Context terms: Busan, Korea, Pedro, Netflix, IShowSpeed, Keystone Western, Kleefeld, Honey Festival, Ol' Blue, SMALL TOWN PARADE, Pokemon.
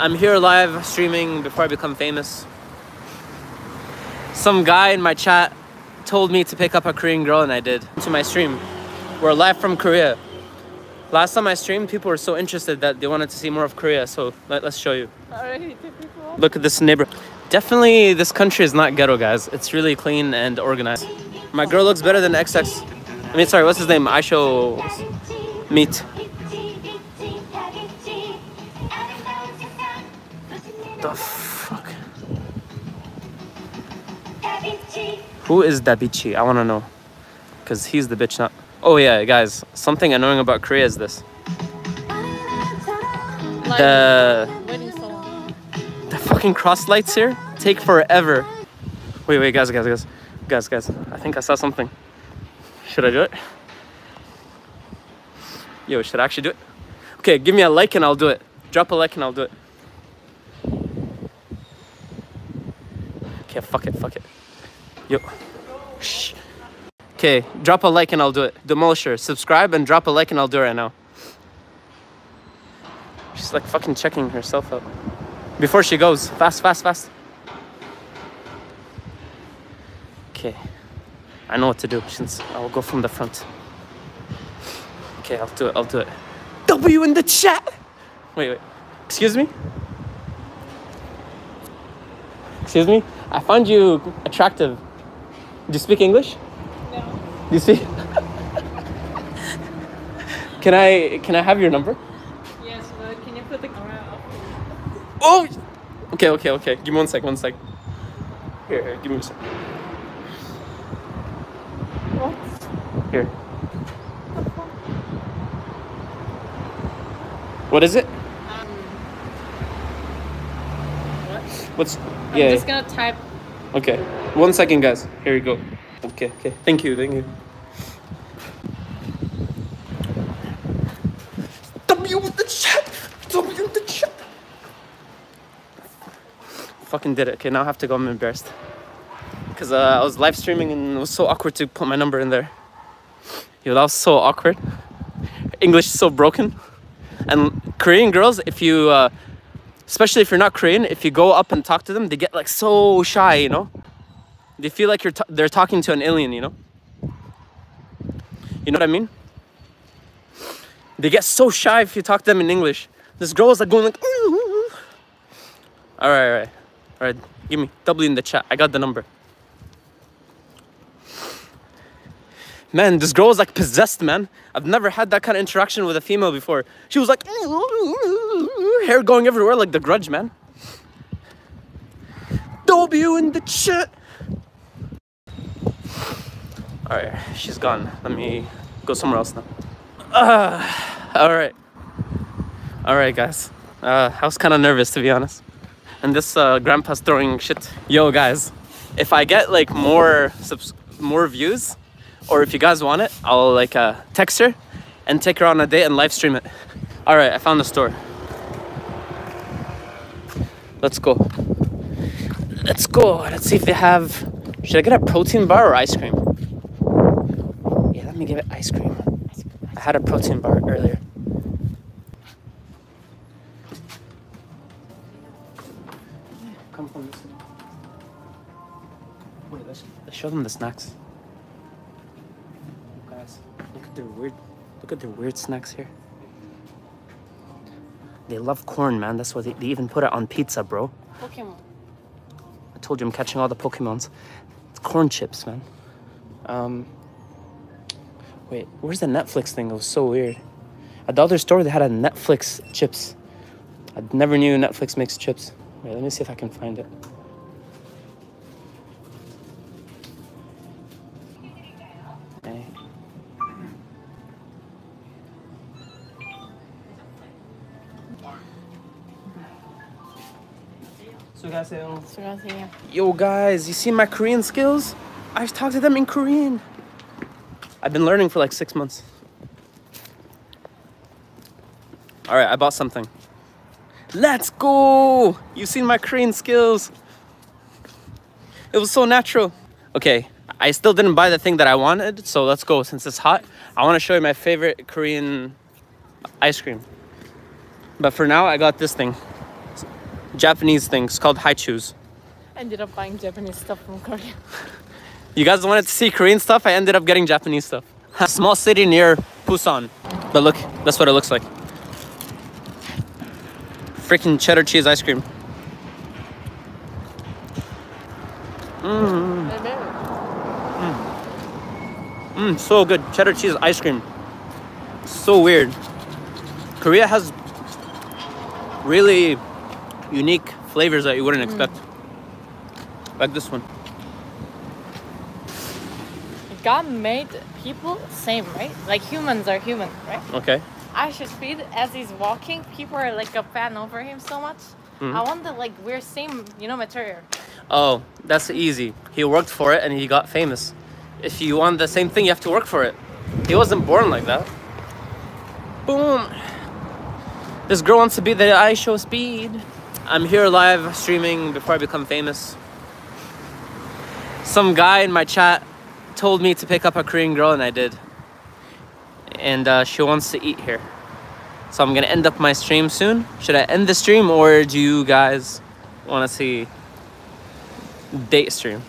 I'm here live streaming before I become famous. Some guy in my chat told me to pick up a Korean girl, and I did. To my stream. We're live from Korea. Last time I streamed, people were so interested that they wanted to see more of Korea, so let's show you. Alright, look at this neighbor. Definitely this country is not ghetto, guys. It's really clean and organized. My girl looks better than XX. I mean, sorry, what's his name? IShowSpeed. The fuck? Who is Dabichi? I want to know. Because he's the bitch, not... Oh yeah, guys. Something annoying about Korea is this. Like, the fucking cross lights here take forever. Wait, guys. I think I saw something. Should I do it? Yo, should I actually do it? Okay, give me a like and I'll do it. Drop a like and I'll do it. Okay, fuck it. Yo. Shh. Okay, drop a like and I'll do it. Demolisher, subscribe and drop a like and I'll do it right now. She's like fucking checking herself out. Before she goes. Fast. Okay. I know what to do since I'll go from the front. Okay, I'll do it. W in the chat! Wait. Excuse me? I find you attractive. Do you speak English? No. Do you speak? Can I have your number? Yes, but can you put the camera up? Oh! Okay. Give me one sec. Here, give me a sec. What? Here. What is it? What's... Yeah. I'm just gonna type. Okay, 1 second, guys. Here we go. Okay. Thank you. W in the chat. Fucking did it. Okay, now I have to go. I'm embarrassed. Because I was live streaming and it was so awkward to put my number in there. Yo, that was so awkward. English is so broken. And Korean girls, if you... especially if you're not Korean, if you go up and talk to them, they get like so shy, you know? They feel like they're talking to an alien, you know? You know what I mean? They get so shy if you talk to them in English. This girl is like going like... Ooh. All right. Give me W in the chat. I got the number. Man, this girl is like possessed, man. I've never had that kind of interaction with a female before. She was like... Ooh. Hair going everywhere like The Grudge, man. W in the chat. Alright, she's gone. Let me go somewhere else now. Alright, guys. I was kind of nervous, to be honest. And this grandpa's throwing shit. Yo, guys. If I get like more views... Or if you guys want it, I'll like text her and take her on a date and live stream it. All right, I found the store. Let's go. Let's see if they have... Should I get a protein bar or ice cream? Yeah, let me give it ice cream. I had a protein bar earlier. Come from this way. Wait, let's show them the snacks. Look at their weird snacks here. They love corn, man. That's why they even put it on pizza, bro. Pokemon. I told you I'm catching all the Pokemons. It's corn chips, man. Wait, where's the Netflix thing? It was so weird. At the other store, they had a Netflix chips. I never knew Netflix makes chips. Wait, let me see if I can find it. Yo guys, you see my Korean skills? I've talked to them in Korean. I've been learning for like 6 months. Alright, I bought something. Let's go! You've seen my Korean skills. It was so natural. Okay, I still didn't buy the thing that I wanted, so let's go. Since it's hot, I want to show you my favorite Korean ice cream. But for now, I got this thing. Japanese things called haichus. I ended up buying Japanese stuff from Korea. You guys wanted to see Korean stuff? I ended up getting Japanese stuff. A small city near Busan. But look, that's what it looks like. Freaking cheddar cheese ice cream. So good. Cheddar cheese ice cream. So weird. Korea has really unique flavors that you wouldn't expect. Like this one. God made people same, right? Like humans are human, right? Okay. IShowSpeed, as he's walking, people are like a fan over him so much. I wonder, like, we're same, you know, material. Oh, that's easy. He worked for it and he got famous. If you want the same thing, you have to work for it. He wasn't born like that. Boom. This girl wants to be the IShowSpeed. I'm here live streaming before I become famous. Some guy in my chat told me to pick up a Korean girl and I did. And she wants to eat here. So I'm gonna end up my stream soon. Should I end the stream or do you guys wanna see date stream?